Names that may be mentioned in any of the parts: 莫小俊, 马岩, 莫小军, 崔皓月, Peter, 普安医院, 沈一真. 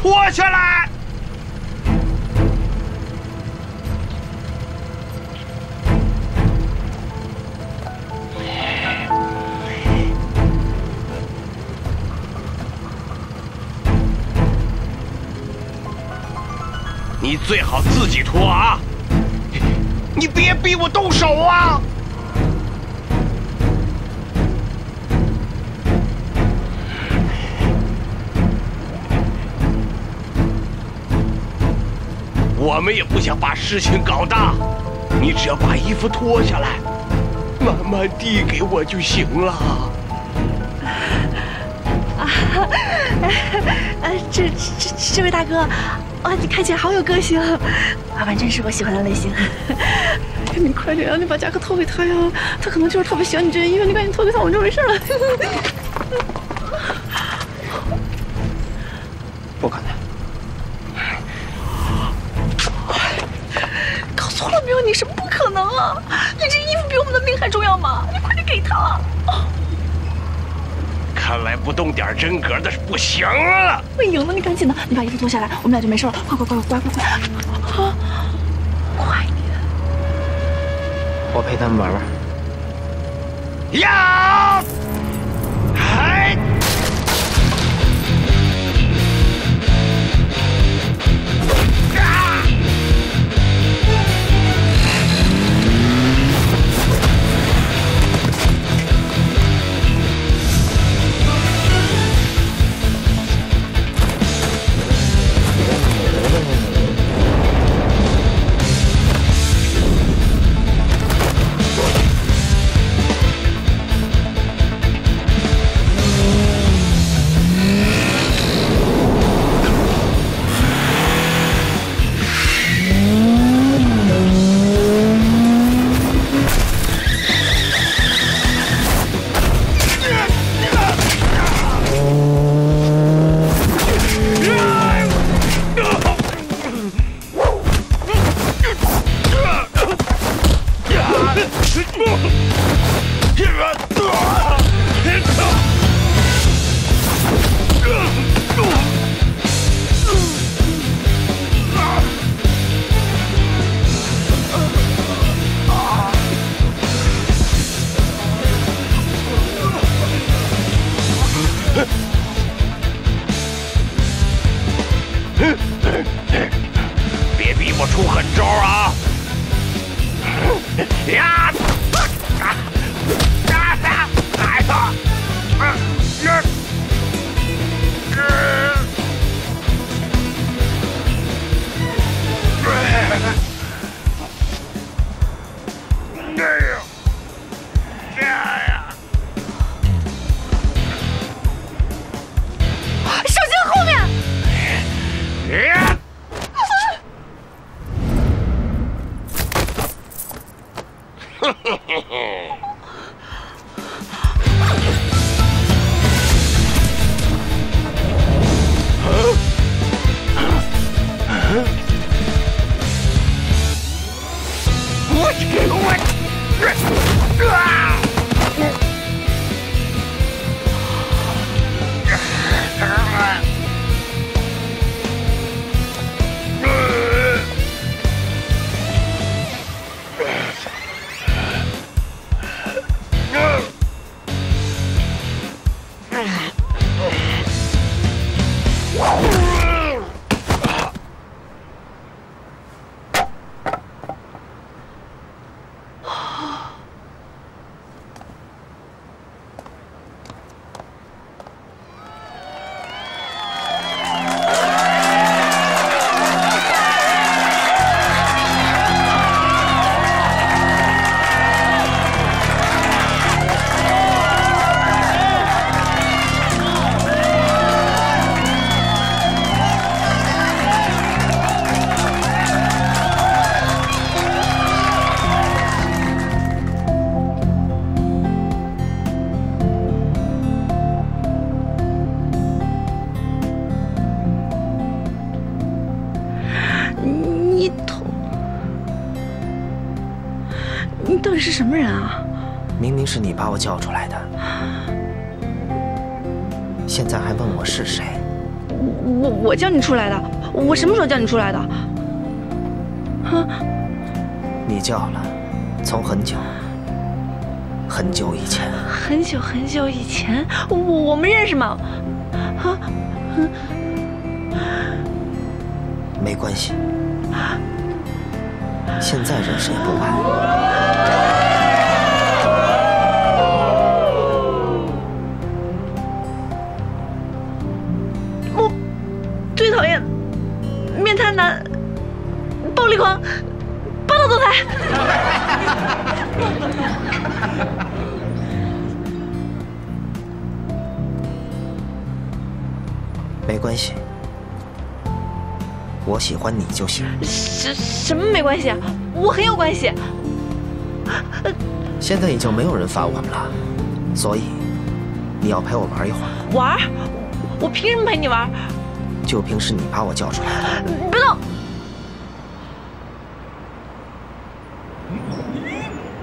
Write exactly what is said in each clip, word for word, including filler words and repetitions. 拖下来！你最好自己拖啊！你别逼我动手啊！ 我们也不想把事情搞大，你只要把衣服脱下来，慢慢递给我就行了。啊，呃、啊，这这这位大哥，哇、啊，你看起来好有个性，老板真是我喜欢的类型。你快点啊，你把夹克脱给他呀，他可能就是特别喜欢你这件衣服，你赶紧脱给他，我就没事了。不可能。 错了没有？你是不可能啊！你这衣服比我们的命还重要吗？你快点给他！看来不动点真格的是不行了。我赢了，你赶紧的，你把衣服脱下来，我们俩就没事了。快快快快快快！啊，快点！我陪他们玩玩。呀！哎！我我叫你出来的，我什么时候叫你出来的？哼！你叫了，从很久很久以前。很久很久以前，我我们认识吗？啊！嗯、没关系，现在认识也不晚。 没关系，我喜欢你就行。什什么没关系啊？我很有关系。现在已经没有人烦我们了，所以你要陪我玩一会儿。玩？我凭什么陪你玩？就凭是你把我叫出来的。别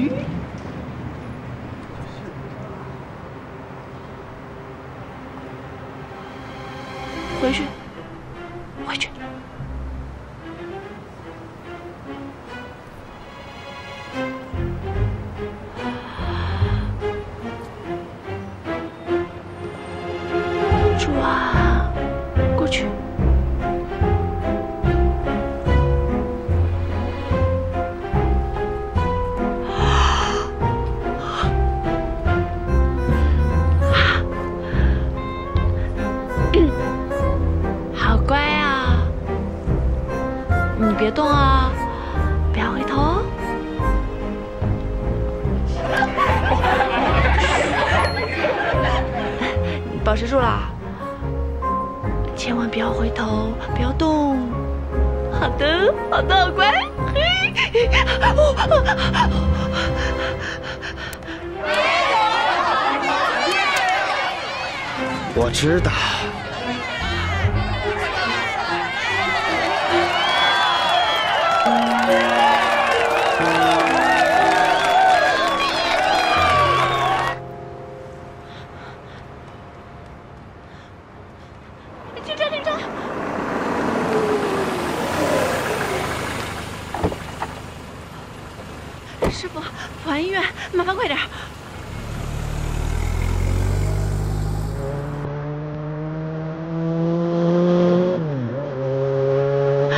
动！ 回去，回去。主啊，过去。别动啊！不要回头哦。保持住了，千万不要回头，不要动。好的，好的，好乖。我知道。 师傅，普安医院，麻烦快点！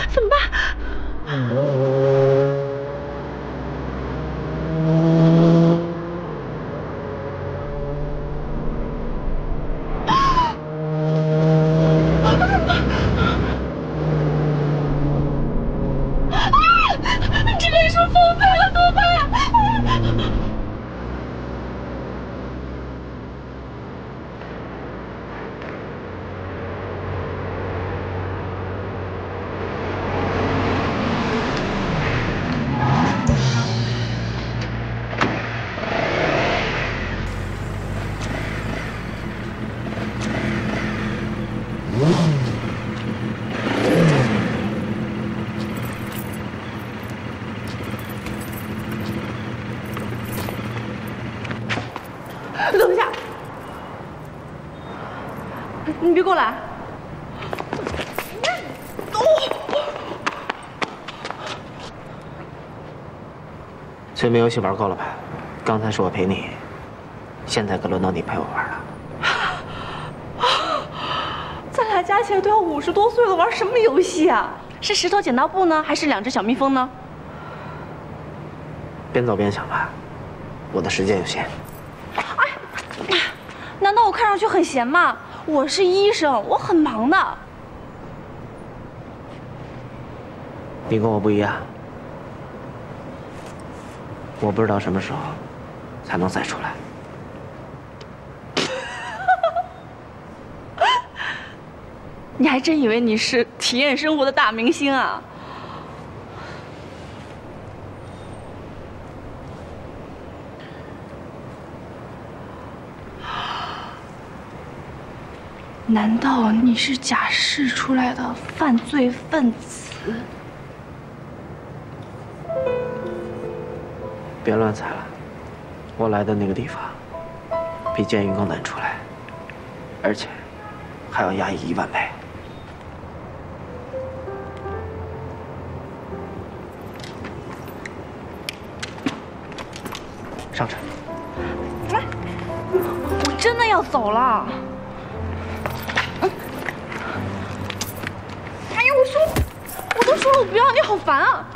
怎么办？这个医生疯了！ 你等一下，你别过来！催眠游戏玩够了吧？刚才是我陪你，现在可轮到你陪我玩了。咱俩加起来都要五十多岁了，玩什么游戏啊？是石头剪刀布呢，还是两只小蜜蜂呢？边走边想吧，我的时间有限。 难道我看上去很闲吗？我是医生，我很忙的。你跟我不一样，我不知道什么时候才能再出来。你还真以为你是体验生活的大明星啊？难道你是假释出来的犯罪分子？别乱猜了，我来的那个地方比监狱更难出来。而且还要押一万倍。上车。妈，我真的要走了。嗯。哎呀，我说，我都说了我不要，你好烦啊！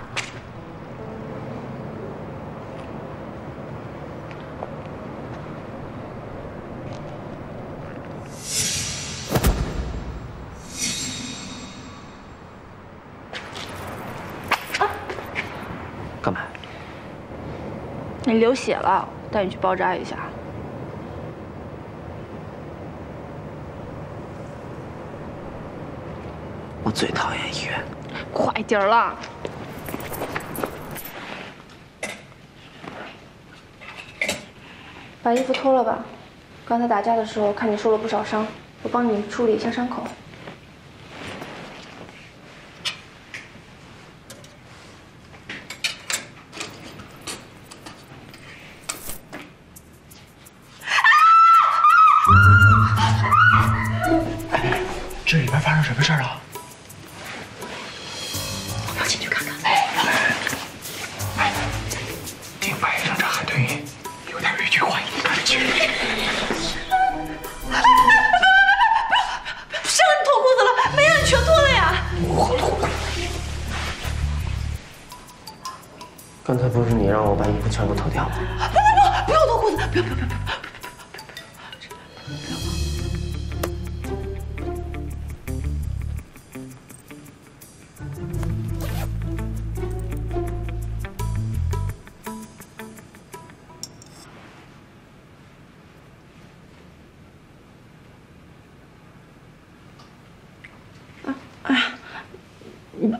你流血了，带你去包扎一下。我最讨厌医院。快点儿啦！把衣服脱了吧，刚才打架的时候看你受了不少伤，我帮你处理一下伤口。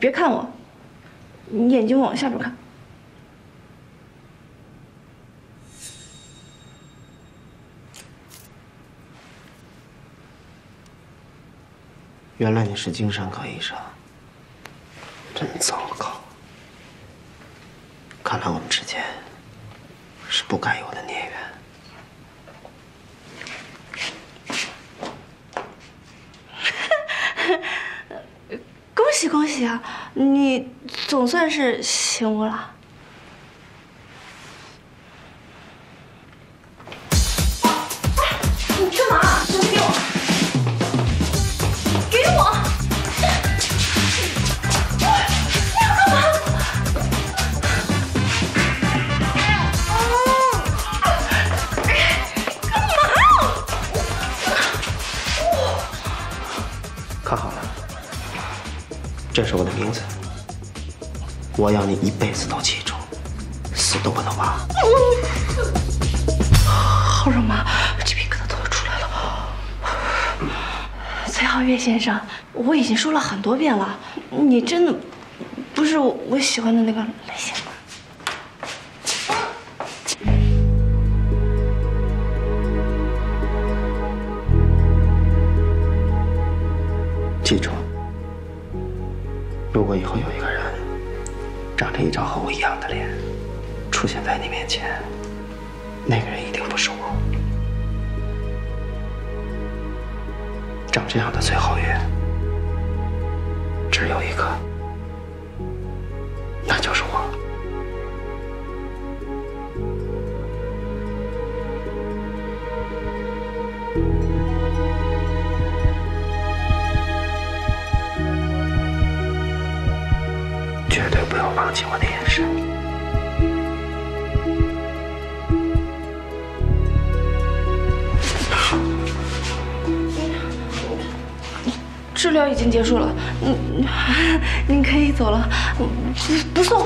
别看我，你眼睛往下边看。原来你是精神科医生，真糟糕。看来我们之间是不该有的孽缘。 恭喜恭喜啊！你总算是醒悟了。你干嘛？东西给我！给我！你要干嘛？干嘛？看好了。 这是我的名字，我要你一辈子都记住，死都不能忘。好肉麻，这皮疙瘩都要出来了。崔皓月先生，我已经说了很多遍了，你真的不是我喜欢的那个类型吗？ 如果以后有一个人长着一张和我一样的脸出现在你面前，那个人一定不是我。长这样的崔皓月只有一个，那就是我。 绝对不要忘记我的眼神。治疗已经结束了，您您可以走了，不送。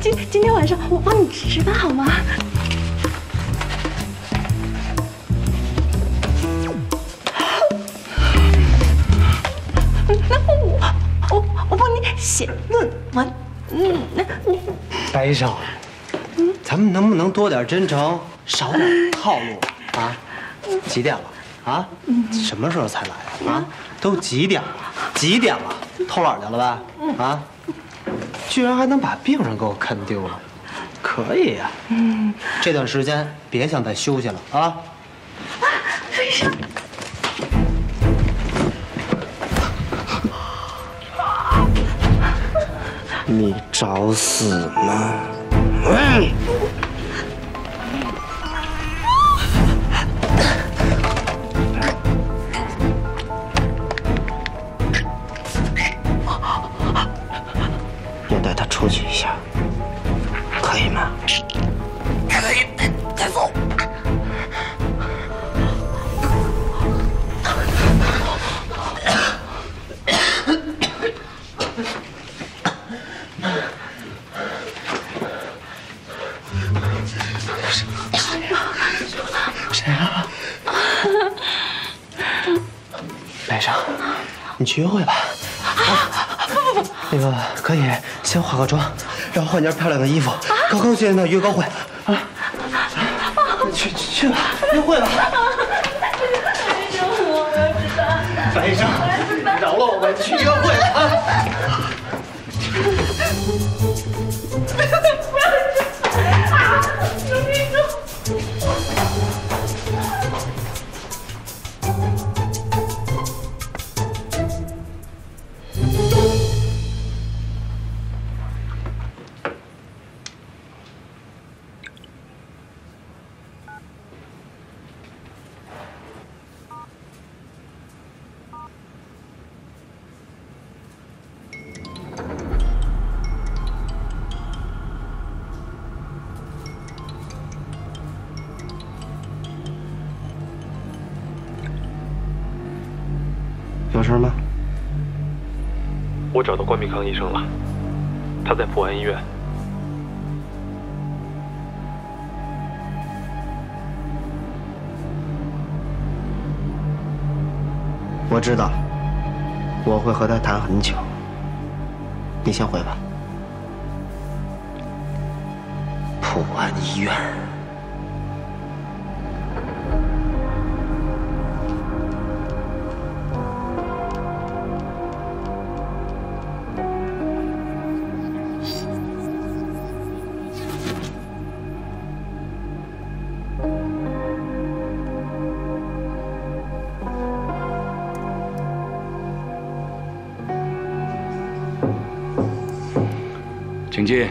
今今天晚上我帮你值班好吗？ 写论文，嗯，那白少，嗯，咱们能不能多点真诚，少点套路啊？几点了啊？什么时候才来啊？都几点了？几点了？偷懒去了吧？啊？居然还能把病人给我坑丢了，可以呀。嗯，这段时间别想再休息了啊。啊，医生。 你找死吗？嗯、我带他出去一下，可以吗？可以，带走。你去约会吧，啊，不不不，那个可以先化个妆，然后换件漂亮的衣服，高高兴兴的约个会啊！去去吧，约会吧。白生，我要知道。白生，饶了我们，去约会啊！ 有事吗？我找到关必康医生了，他在普安医院。我知道，我会和他谈很久。你先回吧。普安医院。 请进。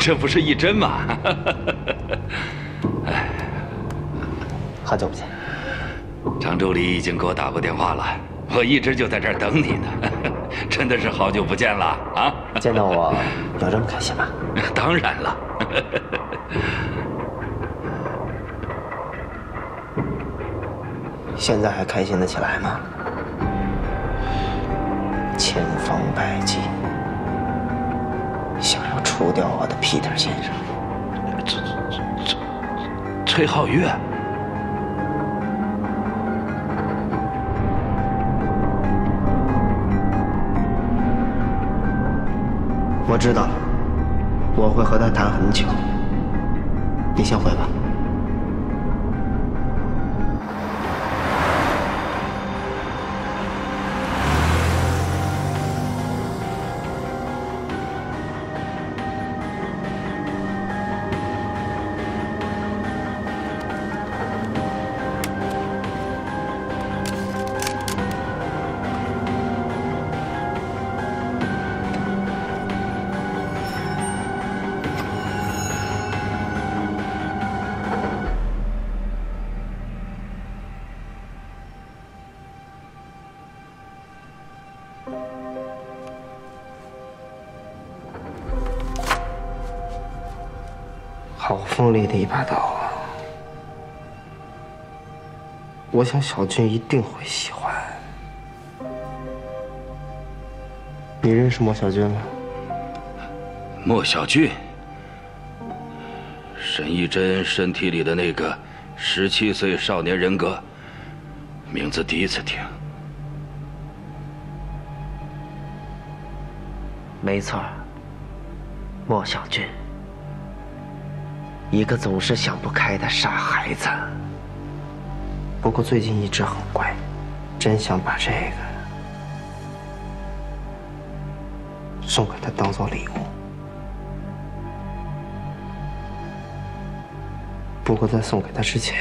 这不是一真吗？哎，好久不见。常助理已经给我打过电话了，我一直就在这儿等你呢。真的是好久不见了啊！见到我有这么开心吗？当然了。现在还开心得起来吗？千方百计想要除掉我的 Peter 先生，这这这崔皓月。 我知道，我会和他谈很久。你先回吧。 好锋利的一把刀啊！我想小俊一定会喜欢。你认识莫小军吗？莫小军，沈一真身体里的那个十七岁少年人格，名字第一次听。没错，莫小军，一个总是想不开的傻孩子。不过最近一直很乖，真想把这个。 送给他当做礼物，不过在送给他之前，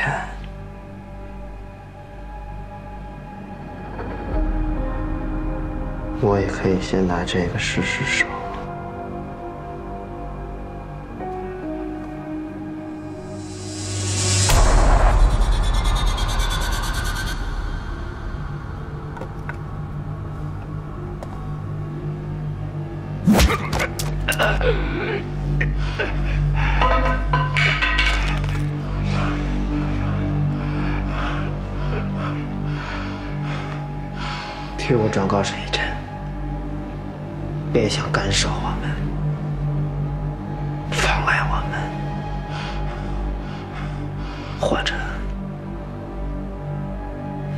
我也可以先拿这个试试手。替我转告沈一真，别想干涉我们，妨碍我们，或者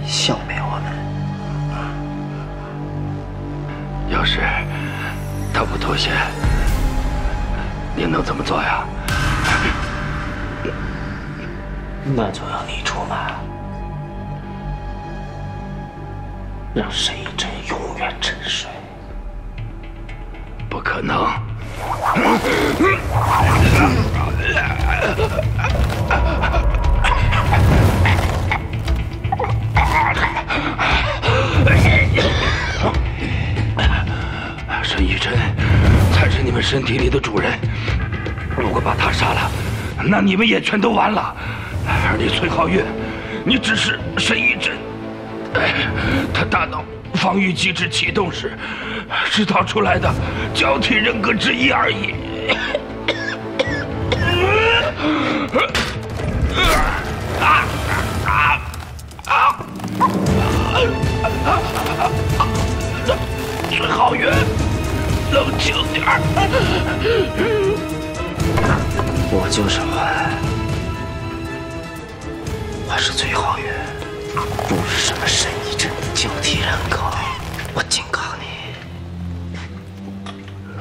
消灭我们。要是他不妥协，你能怎么做呀？那就让你出马。 让沈一真永远沉睡，不可能！沈一真才是你们身体里的主人，如果把他杀了，那你们也全都完了。而你崔皓月，你只是沈一真。 他大脑防御机制启动时制造出来的交替人格之一而已。崔皓月，冷静点儿。我就是我，我是崔皓月。 不是什么沈一真的交替人格，我警告你，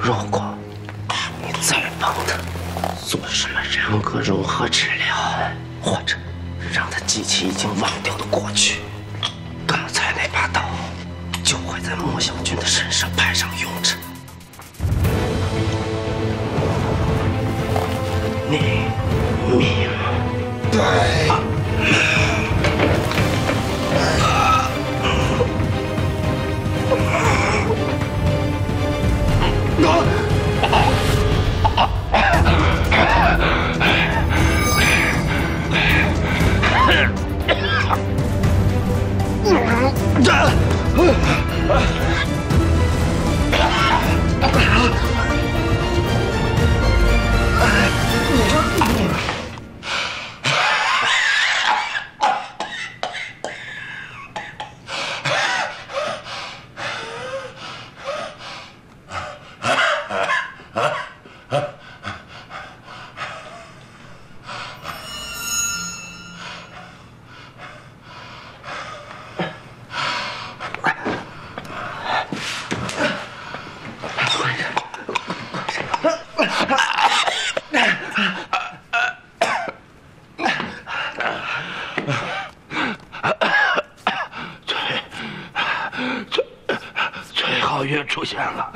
如果你再帮他做什么人格融合治疗，或者让他记起已经忘掉的过去，刚才那把刀就会在莫小军的身上派上用场。你明白吗？ 出现了，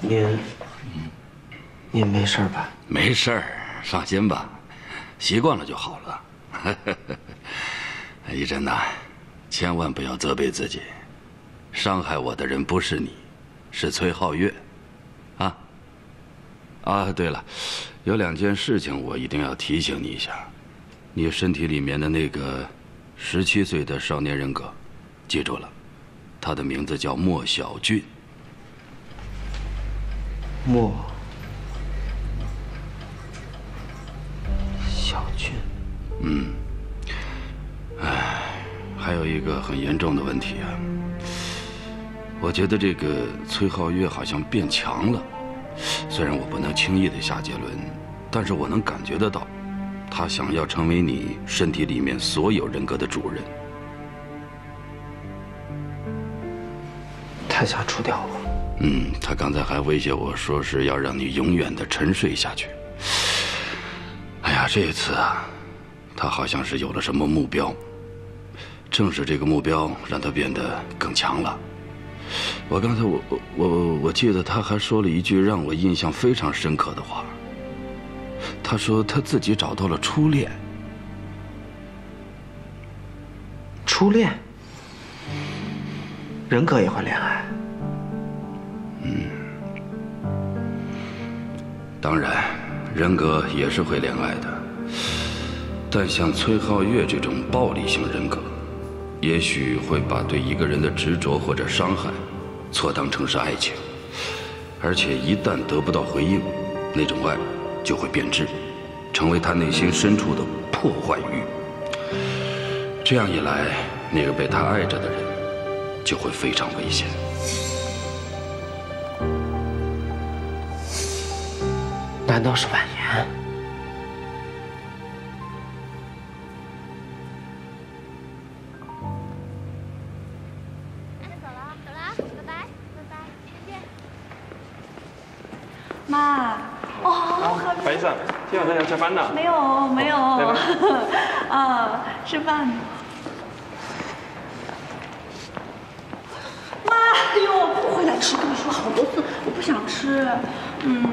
您，您没事吧？ 没事儿，放心吧，习惯了就好了。一真呐，千万不要责备自己，伤害我的人不是你，是崔皓月，啊，啊，啊，对了，有两件事情我一定要提醒你一下，你身体里面的那个十七岁的少年人格，记住了，他的名字叫莫小俊。莫小俊。嗯。哎，还有一个很严重的问题啊，我觉得这个崔皓月好像变强了。 虽然我不能轻易的下结论，但是我能感觉得到，他想要成为你身体里面所有人格的主人。他想除掉我？嗯，他刚才还威胁我说是要让你永远的沉睡下去。哎呀，这次啊，他好像是有了什么目标，正是这个目标让他变得更强了。 我刚才我我我记得他还说了一句让我印象非常深刻的话。他说他自己找到了初恋。初恋？人格也会恋爱？嗯。当然，人格也是会恋爱的，但像崔皓月这种暴力型人格。 也许会把对一个人的执着或者伤害，错当成是爱情，而且一旦得不到回应，那种爱就会变质，成为他内心深处的破坏欲。这样一来，那个被他爱着的人就会非常危险。难道是婉言？ 妈，哦，好好喝。白医生，今晚大家吃饭呢？没有，没有。啊，吃饭。妈，哎呦，不回来吃，跟你说好多次，我不想吃。嗯。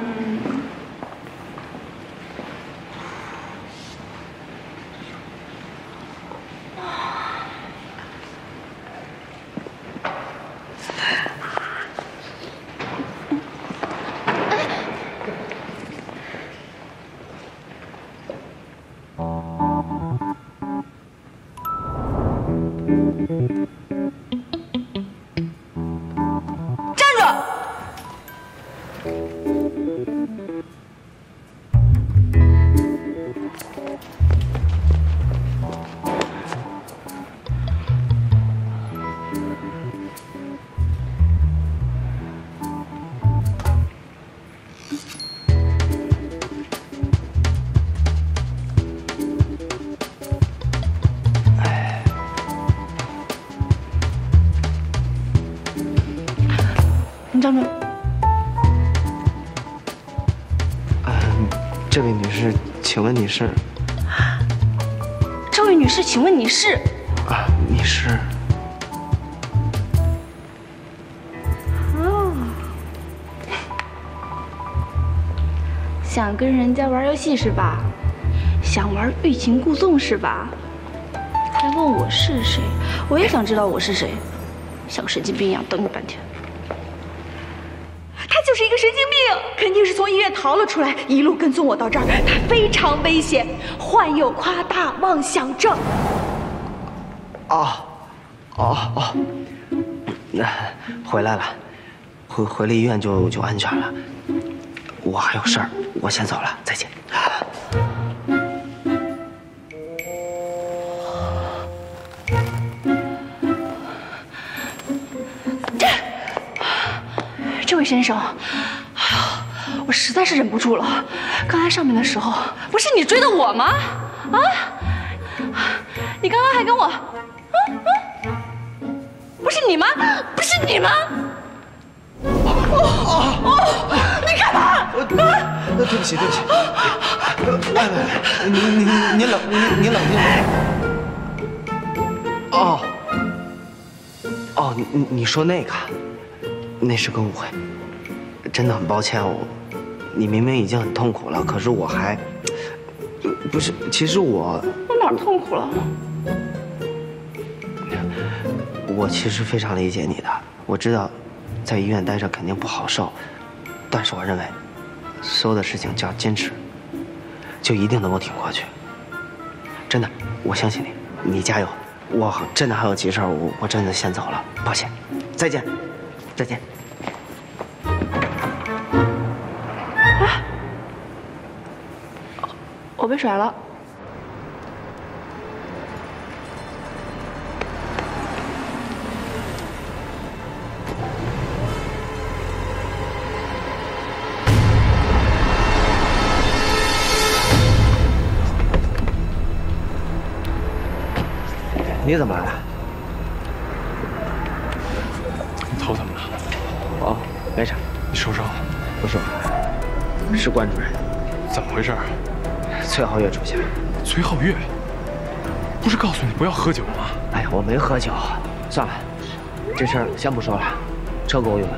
站住！啊，这位女士，请问你是？这位女士，请问你是？啊，你是？哦，想跟人家玩游戏是吧？想玩欲擒故纵是吧？还问我是谁？我也想知道我是谁，像神经病一样等你半天。 就是一个神经病，肯定是从医院逃了出来，一路跟踪我到这儿。他非常危险，患有夸大妄想症。哦，哦哦，那回来了，回回了医院就就安全了。我还有事儿，我先走了，再见。这。 这位先生，我实在是忍不住了。刚才上面的时候，不是你追的我吗？啊！你刚刚还跟我，啊啊！不是你吗？不是你吗？哦哦！你干嘛？啊！对不起，对不起。哎，您您您冷您您冷静。哦哦，你你说那个。 那是个误会，真的很抱歉。我，你明明已经很痛苦了，可是我还，不是，其实我我哪儿痛苦了？我其实非常理解你的，我知道，在医院待着肯定不好受，但是我认为，所有的事情只要坚持，就一定能够挺过去。真的，我相信你，你加油。我真的还有急事，我我真的先走了，抱歉，再见，再见。啊！我被甩了。 你怎么来了？你头怎么了？哦，没啥。你受伤了？不受，是关主任。怎么回事？崔皓月出现。崔皓月？不是告诉你不要喝酒吗？哎呀，我没喝酒。算了，这事儿先不说了，车给我用用。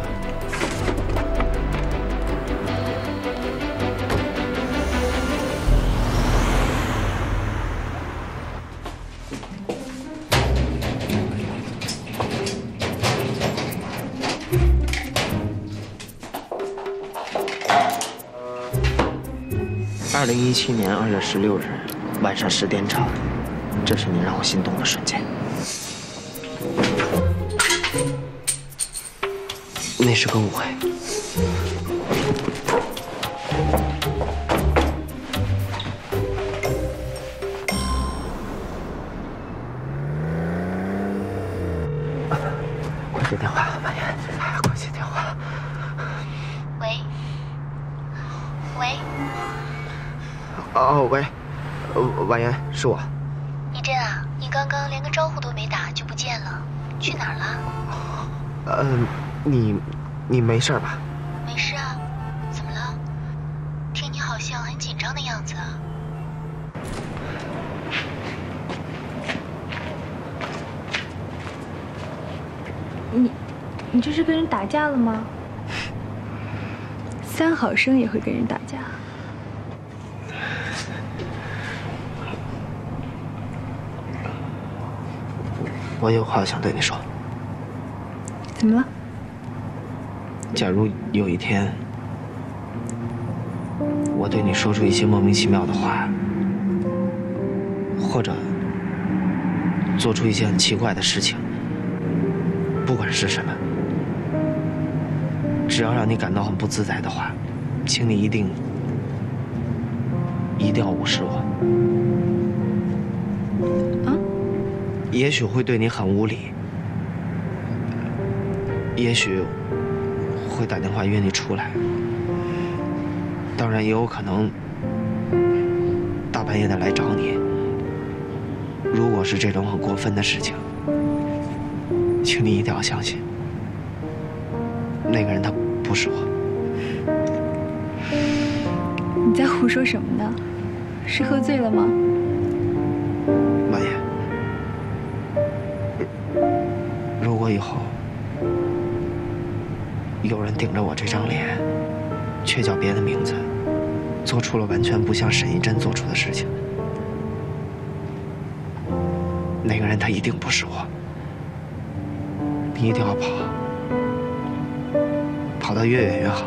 二零一七年二月十六日晚上十点整，这是你让我心动的瞬间。那是个误会。快接电话，马岩，哎，快接电话。喂，喂。 哦，喂，婉言，是我。你真啊？你刚刚连个招呼都没打就不见了，去哪儿了？呃，你，你没事吧？没事啊，怎么了？听你好像很紧张的样子啊。你，你这是跟人打架了吗？三好生也会跟人打架。 我有话想对你说。怎么了？假如有一天，我对你说出一些莫名其妙的话，或者做出一些很奇怪的事情，不管是什么，只要让你感到很不自在的话，请你一定一定要无视我。 也许会对你很无理，也许会打电话约你出来，当然也有可能大半夜的来找你。如果是这种很过分的事情，请你一定要相信，那个人他不是我。你在胡说什么呢？是喝醉了吗？ 以后有人顶着我这张脸，却叫别的名字，做出了完全不像沈一真做出的事情。那个人他一定不是我，你一定要跑，跑得越远越好。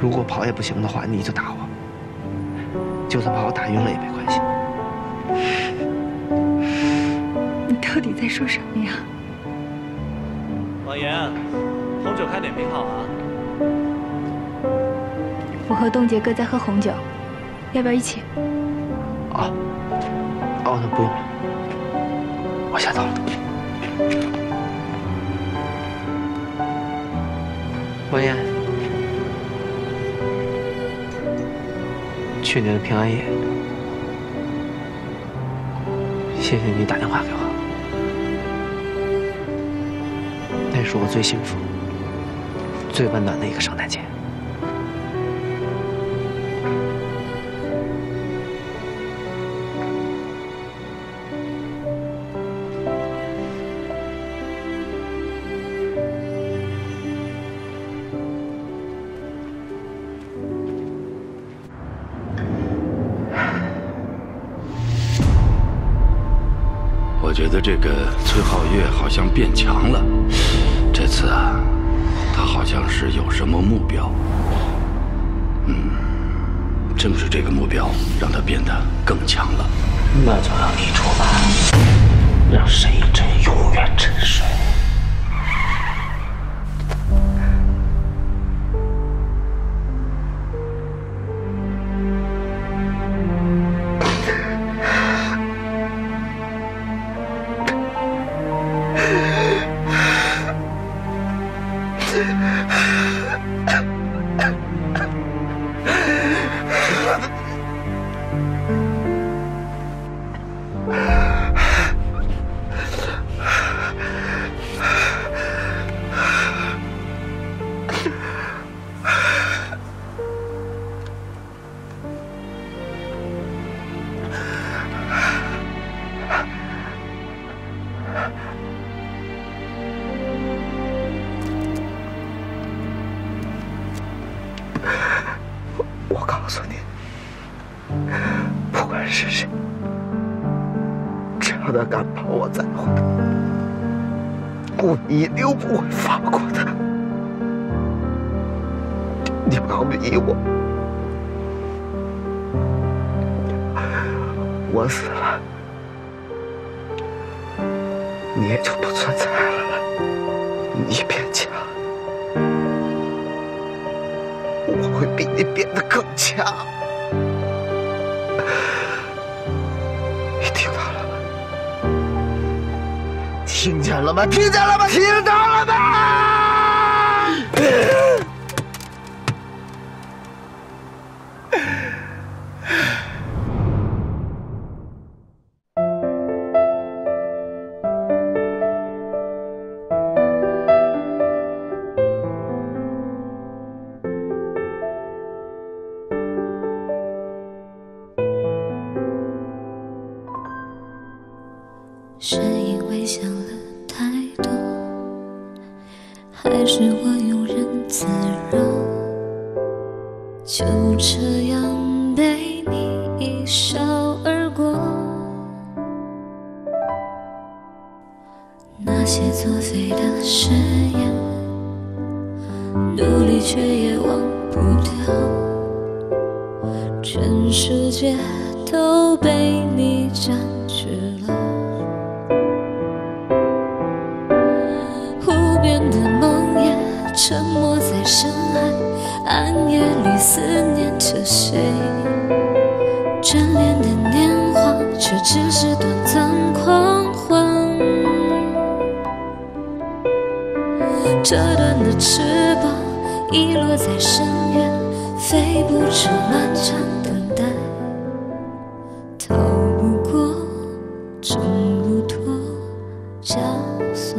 如果跑也不行的话，你就打我，就算把我打晕了也没关系。你到底在说什么呀？ 婉言，红酒开哪瓶好啊？我和东杰哥在喝红酒，要不要一起？啊，哦，那不用了，我先走了。婉言，去年的平安夜，谢谢你打电话给我。 是我最幸福、最温暖的一个圣诞节。我觉得这个崔皓月好像变强了。 这次啊，他好像是有什么目标。正是这个目标，让他变得更强了。那就让你出吧，让沈一真永远沉睡。 是因为想了太多，还是我庸人自扰？就这样被你一笑而过。那些作废的誓言，努力却也忘不掉。全世界都被你占据了。 沉默在深海，暗夜里思念着谁？眷恋的年华，却只是短暂狂欢。折断的翅膀，遗落在深渊，飞不出漫长等待，逃不过，挣不脱枷锁。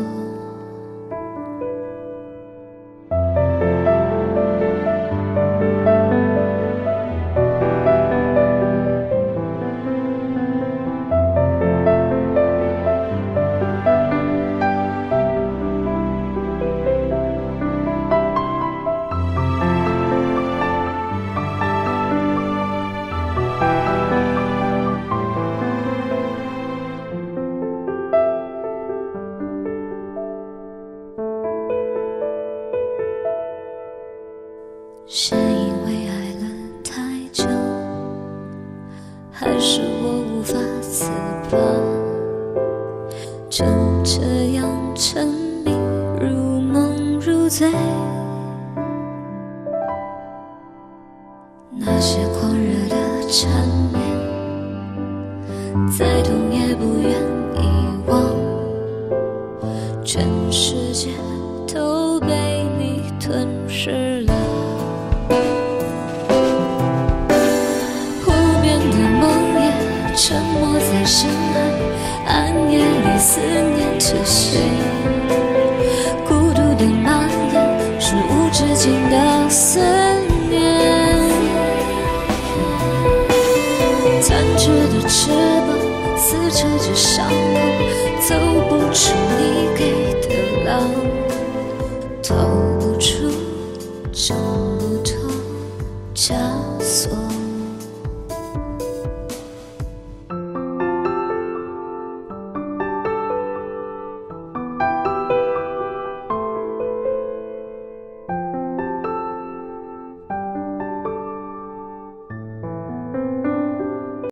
撕扯着伤口，走不出你给的牢。